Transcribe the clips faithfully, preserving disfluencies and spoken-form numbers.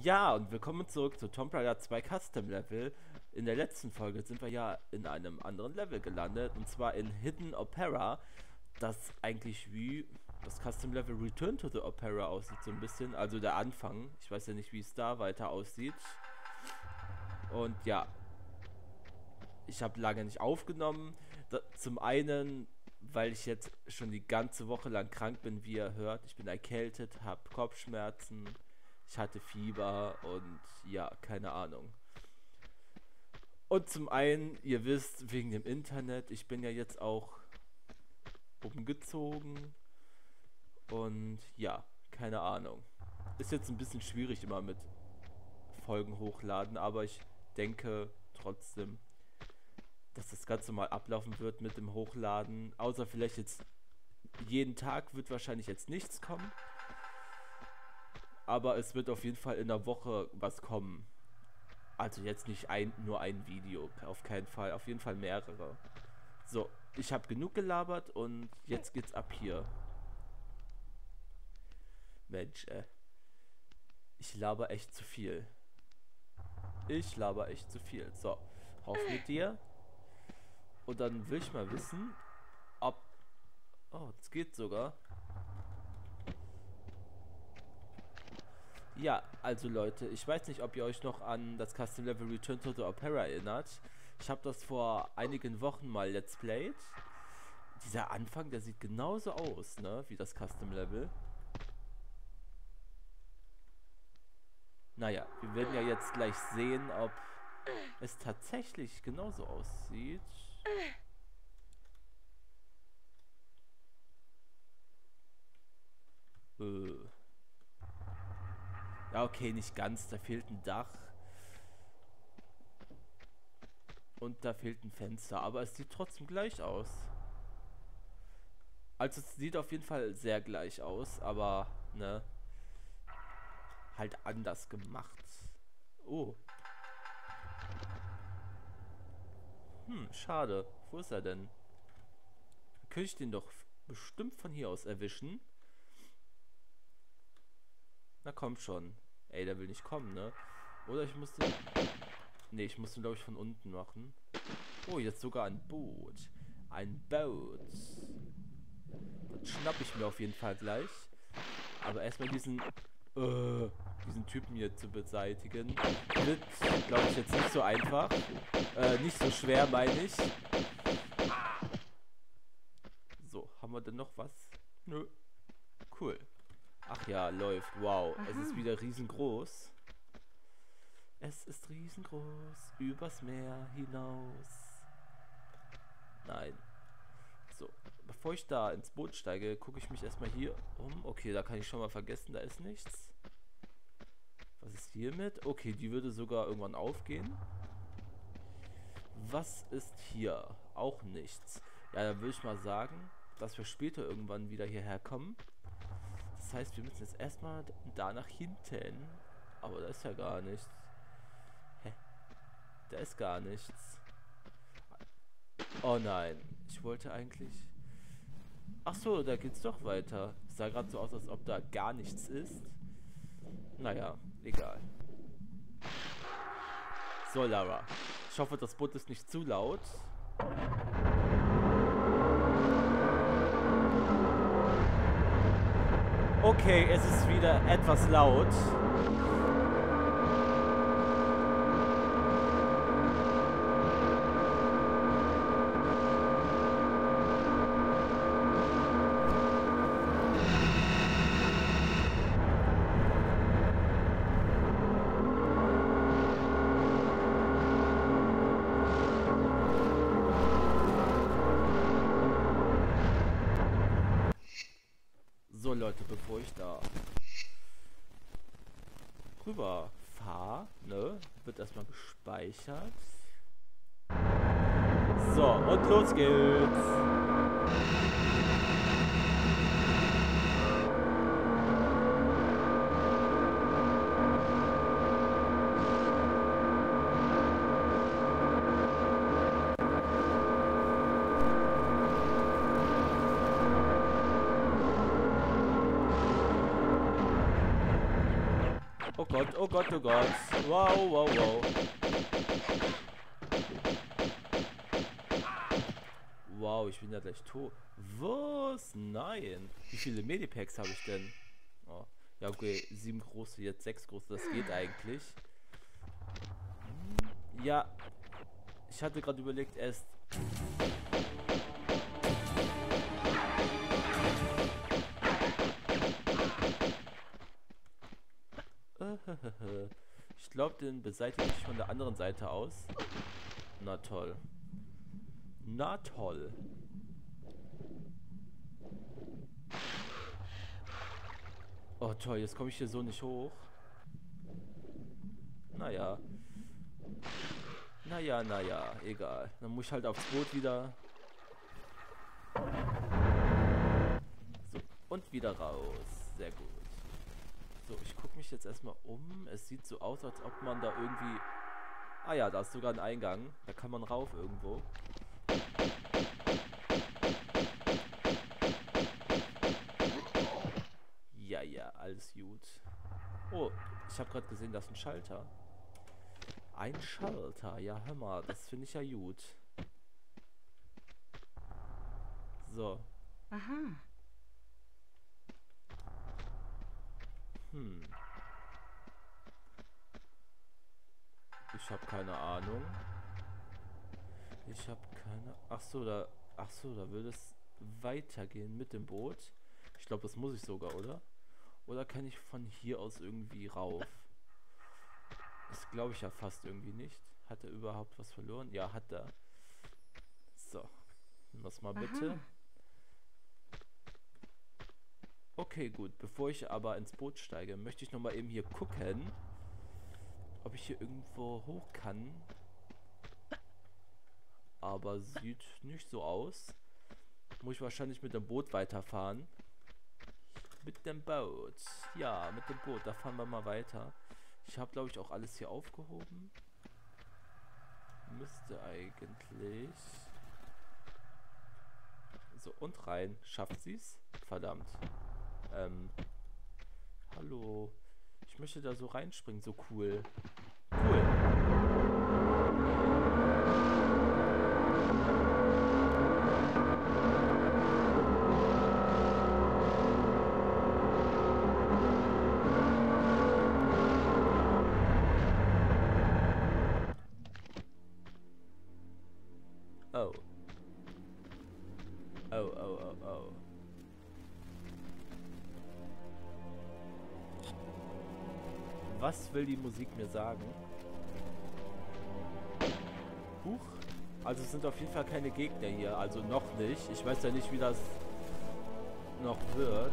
Ja, und willkommen zurück zu Tomb Raider zwei Custom Level. In der letzten Folge sind wir ja in einem anderen Level gelandet, und zwar in Hidden Opera, das eigentlich wie das Custom Level Return to the Opera aussieht, so ein bisschen, also der Anfang. Ich weiß ja nicht, wie es da weiter aussieht. Und ja, ich habe lange nicht aufgenommen. Da, zum einen, weil ich jetzt schon die ganze Woche lang krank bin, wie ihr hört. Ich bin erkältet, habe Kopfschmerzen. Ich hatte Fieber und ja, keine Ahnung. Und zum einen, ihr wisst, wegen dem Internet, ich bin ja jetzt auch umgezogen. Und ja, keine Ahnung. Ist jetzt ein bisschen schwierig immer mit Folgen hochladen, aber ich denke trotzdem, dass das Ganze mal ablaufen wird mit dem Hochladen. Außer vielleicht jetzt jeden Tag wird wahrscheinlich jetzt nichts kommen. Aber es wird auf jeden Fall in der Woche was kommen. Also jetzt nicht ein, nur ein Video, auf keinen Fall, auf jeden Fall mehrere. So, ich habe genug gelabert und jetzt geht's ab hier. Mensch, äh, ich laber echt zu viel. Ich laber echt zu viel. So, rauf mit dir. Und dann will ich mal wissen, ob... Oh, es geht sogar. Ja, also Leute, ich weiß nicht, ob ihr euch noch an das Custom Level Return to the Opera erinnert. Ich habe das vor einigen Wochen mal Let's Played. Dieser Anfang, der sieht genauso aus, ne, wie das Custom Level. Naja, wir werden ja jetzt gleich sehen, ob es tatsächlich genauso aussieht. Äh... Ja, okay, nicht ganz. Da fehlt ein Dach. Und da fehlt ein Fenster. Aber es sieht trotzdem gleich aus. Also es sieht auf jeden Fall sehr gleich aus. Aber, ne? Halt anders gemacht. Oh. Hm, schade. Wo ist er denn? Könnte ich den doch bestimmt von hier aus erwischen. Na komm schon. Ey, der will nicht kommen, ne? Oder ich musste... Ne, ich musste, glaube ich, von unten machen. Oh, jetzt sogar ein Boot. Ein Boot. Das schnapp ich mir auf jeden Fall gleich. Aber erstmal diesen... Äh, diesen Typen hier zu beseitigen. Wird, glaube ich, jetzt nicht so einfach. Äh, nicht so schwer, meine ich. So, haben wir denn noch was? Nö. Cool. Ach ja, läuft. Wow. Aha. Es ist wieder riesengroß. Es ist riesengroß. Übers Meer hinaus. Nein. So. Bevor ich da ins Boot steige, gucke ich mich erstmal hier um. Okay, da kann ich schon mal vergessen, da ist nichts. Was ist hiermit? Okay, die würde sogar irgendwann aufgehen. Was ist hier? Auch nichts. Ja, dann würde ich mal sagen, dass wir später irgendwann wieder hierher kommen. Das heißt, wir müssen jetzt erstmal da nach hinten. Aber da ist ja gar nichts. Hä? Da ist gar nichts. Oh nein. Ich wollte eigentlich... Ach so, da geht's doch weiter. Es sah gerade so aus, als ob da gar nichts ist. Naja, egal. So, Lara. Ich hoffe, das Boot ist nicht zu laut. Okay, es ist wieder etwas laut. So Leute, bevor ich da rüber fahre, ne, wird erstmal gespeichert. So, und los geht's. Oh Gott, oh Gott, oh Gott. Wow, wow, wow. Wow, ich bin ja gleich tot. Was? Nein. Wie viele Medipacks habe ich denn? Oh. Ja, okay. Sieben große, jetzt sechs große. Das geht eigentlich. Ja. Ich hatte gerade überlegt, erst... Ich glaube, den beseitige ich von der anderen Seite aus. Na toll. Na toll. Oh toll, jetzt komme ich hier so nicht hoch. Naja. Naja, naja, egal. Dann muss ich halt aufs Boot wieder. So, und wieder raus. Sehr gut. So, ich gucke mich jetzt erstmal um. Es sieht so aus, als ob man da irgendwie... Ah ja, da ist sogar ein Eingang. Da kann man rauf irgendwo. Ja, ja, alles gut. Oh, ich habe gerade gesehen, da ist ein Schalter. Ein Schalter, ja, hör mal, das finde ich ja gut. So. Aha. Hm. Ich habe keine Ahnung. Ich habe keine... Ach so, da... Ach so, da würde es weitergehen mit dem Boot. Ich glaube, das muss ich sogar, oder? Oder kann ich von hier aus irgendwie rauf? Das glaube ich ja fast irgendwie nicht. Hat er überhaupt was verloren? Ja, hat er. So. Nimm das mal bitte. Aha. Okay, gut. Bevor ich aber ins Boot steige, möchte ich nochmal eben hier gucken, ob ich hier irgendwo hoch kann. Aber sieht nicht so aus. Muss ich wahrscheinlich mit dem Boot weiterfahren. Mit dem Boot. Ja, mit dem Boot. Da fahren wir mal weiter. Ich habe, glaube ich, auch alles hier aufgehoben. Müsste eigentlich... So, und rein. Schafft sie's? Verdammt. Ähm. Hallo. Ich möchte da so reinspringen. So cool. Cool. Oh. Oh, oh, oh, oh. Was will die Musik mir sagen? Huch. Also es sind auf jeden Fall keine Gegner hier. Also noch nicht. Ich weiß ja nicht, wie das noch wird.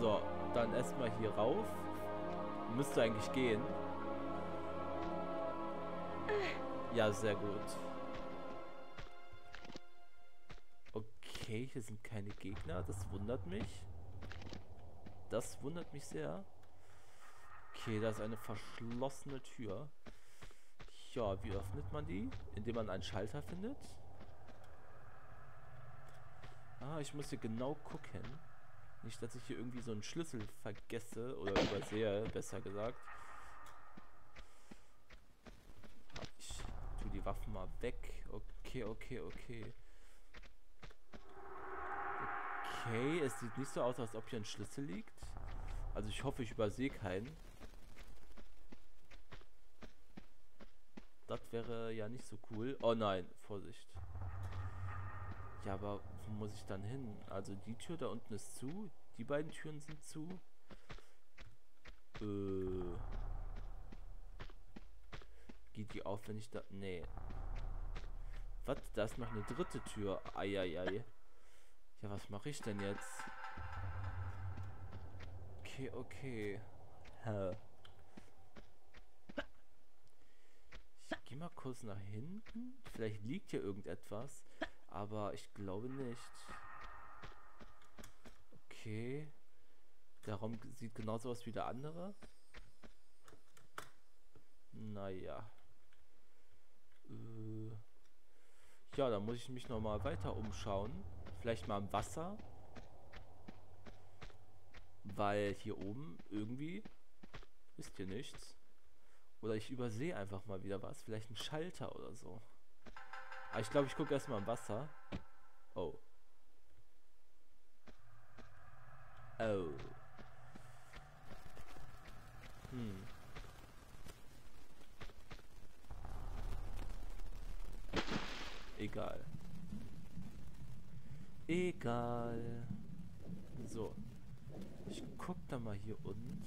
So, dann erstmal hier rauf. Müsste eigentlich gehen. Ja, sehr gut. Okay, hier sind keine Gegner. Das wundert mich. Das wundert mich sehr. Okay, da ist eine verschlossene Tür. Ja, wie öffnet man die? Indem man einen Schalter findet. Ah, ich muss hier genau gucken. Nicht, dass ich hier irgendwie so einen Schlüssel vergesse oder übersehe, besser gesagt. Die Waffen mal weg. Okay, okay, okay. Okay, es sieht nicht so aus, als ob hier ein Schlüssel liegt. Also ich hoffe, ich übersehe keinen. Das wäre ja nicht so cool. Oh nein, Vorsicht. Ja, aber wo muss ich dann hin? Also die Tür da unten ist zu. Die beiden Türen sind zu. Äh... Geht die auf, wenn ich da... Nee. Was? Da ist noch eine dritte Tür. Eieiei. Ja, was mache ich denn jetzt? Okay, okay. Hä? Ich gehe mal kurz nach hinten. Vielleicht liegt hier irgendetwas. Aber ich glaube nicht. Okay. Der Raum sieht genauso aus wie der andere. Naja. Ja, da muss ich mich nochmal weiter umschauen. Vielleicht mal im Wasser. Weil hier oben irgendwie ist hier nichts. Oder ich übersehe einfach mal wieder was. Vielleicht ein Schalter oder so. Aber ich glaube, ich gucke erstmal im Wasser. Oh. Oh. Hm. Egal. Egal. So. Ich guck da mal hier unten.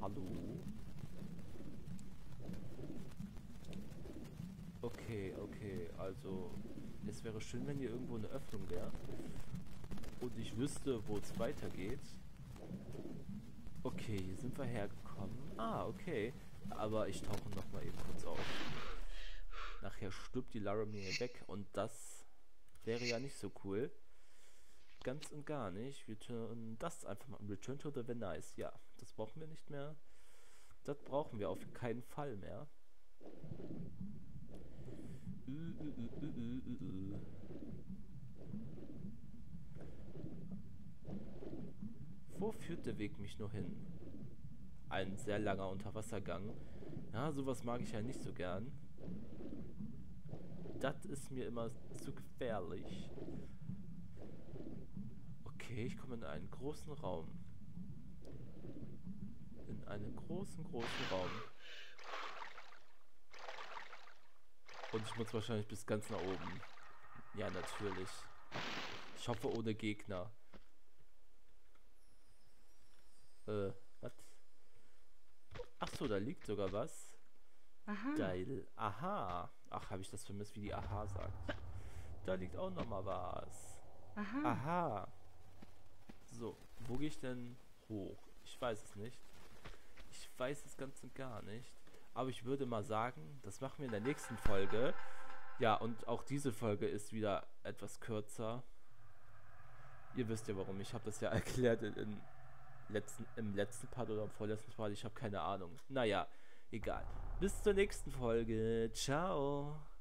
Hallo. Okay, okay. Also, es wäre schön, wenn hier irgendwo eine Öffnung wäre. Und ich wüsste, wo es weitergeht. Okay, hier sind wir hergekommen. Ah, okay. Aber ich tauche nochmal eben kurz auf. Nachher stirbt die Lara mir weg. Und das wäre ja nicht so cool. Ganz und gar nicht. Wir tun das einfach mal. Return to the Venice. Ja, das brauchen wir nicht mehr. Das brauchen wir auf keinen Fall mehr. Äh, äh, äh, äh, äh. Wo führt der Weg mich nur hin? Ein sehr langer Unterwassergang. Ja, sowas mag ich ja nicht so gern. Das ist mir immer zu gefährlich. Okay, ich komme in einen großen Raum. In einen großen, großen Raum. Und ich muss wahrscheinlich bis ganz nach oben. Ja, natürlich. Ich hoffe, ohne Gegner. Äh, was? Achso, da liegt sogar was. Aha. Geil. Aha. Ach, habe ich das vermisst, wie die Aha sagt. Da liegt auch nochmal was. Aha. Aha. So, wo gehe ich denn hoch? Ich weiß es nicht. Ich weiß es ganz und gar nicht. Aber ich würde mal sagen, das machen wir in der nächsten Folge. Ja, und auch diese Folge ist wieder etwas kürzer. Ihr wisst ja warum. Ich habe das ja erklärt in... in Letzten, im letzten Part oder im vorletzten Part, ich habe keine Ahnung. Naja, egal. Bis zur nächsten Folge. Ciao.